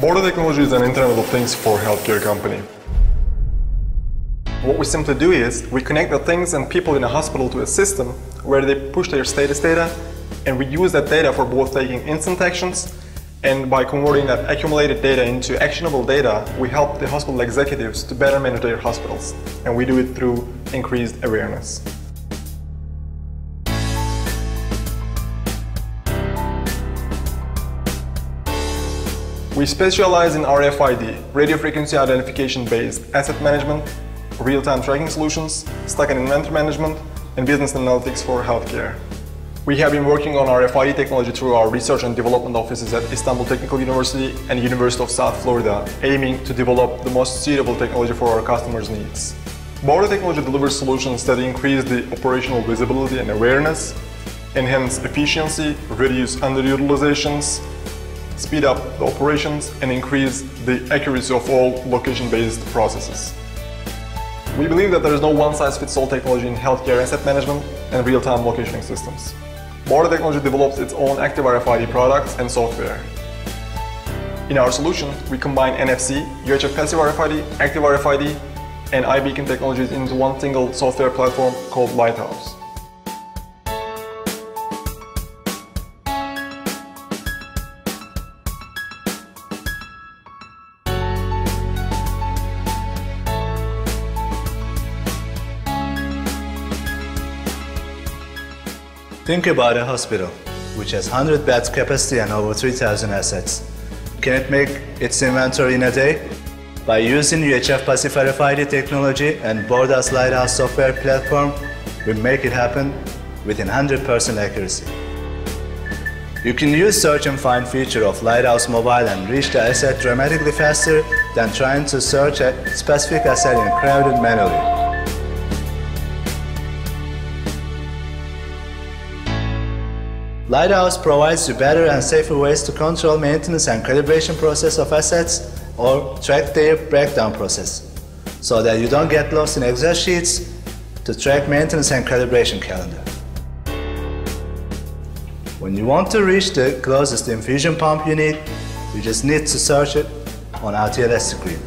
Borda Technology is an Internet of Things for healthcare company. What we simply do is, we connect the things and people in a hospital to a system where they push their status data, and we use that data for both taking instant actions, and by converting that accumulated data into actionable data, we help the hospital executives to better manage their hospitals. And we do it through increased awareness. We specialize in RFID, radio frequency identification-based asset management, real-time tracking solutions, stock and inventory management, and business analytics for healthcare. We have been working on RFID technology through our research and development offices at Istanbul Technical University and University of South Florida, aiming to develop the most suitable technology for our customers' needs. Borda Technology delivers solutions that increase the operational visibility and awareness, enhance efficiency, reduce underutilizations, speed up the operations, and increase the accuracy of all location-based processes. We believe that there is no one-size-fits-all technology in healthcare asset management and real-time locationing systems. Borda Technology develops its own active RFID products and software. In our solution, we combine NFC, UHF passive RFID, active RFID, and iBeacon technologies into one single software platform called Lighthouse. Think about a hospital, which has 100 beds capacity and over 3,000 assets. Can it make its inventory in a day? By using UHF passive RFID technology and Borda's Lighthouse software platform, we make it happen within 100% accuracy. You can use search and find feature of Lighthouse mobile and reach the asset dramatically faster than trying to search a specific asset in crowded manually. Lighthouse provides you better and safer ways to control maintenance and calibration process of assets or track their breakdown process, so that you don't get lost in Excel sheets to track maintenance and calibration calendar. When you want to reach the closest infusion pump you need, you just need to search it on RTLS screen.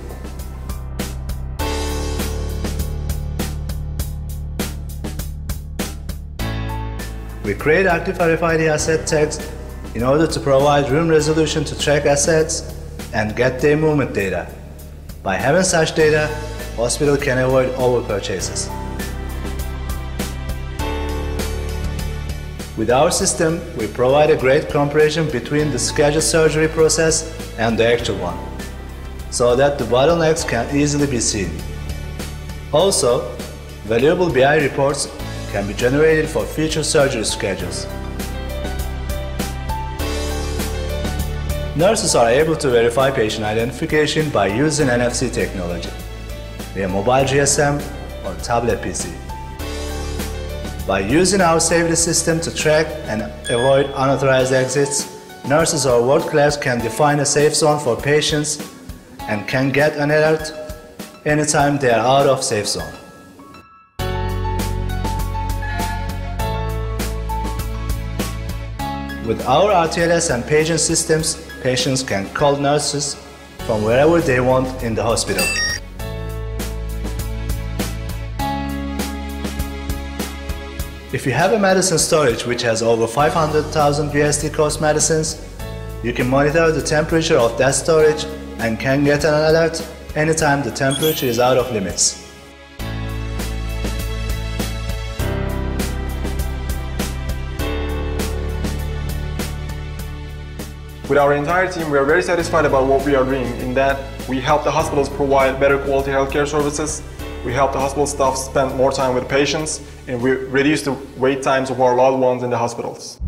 We create active RFID asset tags in order to provide room resolution to track assets and get their movement data. By having such data, hospital can avoid over-purchases. With our system, we provide a great comparison between the scheduled surgery process and the actual one, so that the bottlenecks can easily be seen. Also, valuable BI reports can be generated for future surgery schedules. Nurses are able to verify patient identification by using NFC technology via mobile GSM or tablet PC. By using our safety system to track and avoid unauthorized exits, nurses or world-class can define a safe zone for patients and can get an alert anytime they are out of safe zone. With our RTLS and paging systems, patients can call nurses from wherever they want in the hospital. If you have a medicine storage which has over 500,000 USD cost medicines, you can monitor the temperature of that storage and can get an alert anytime the temperature is out of limits. With our entire team, we are very satisfied about what we are doing, in that we help the hospitals provide better quality healthcare services, we help the hospital staff spend more time with patients, and we reduce the wait times of our loved ones in the hospitals.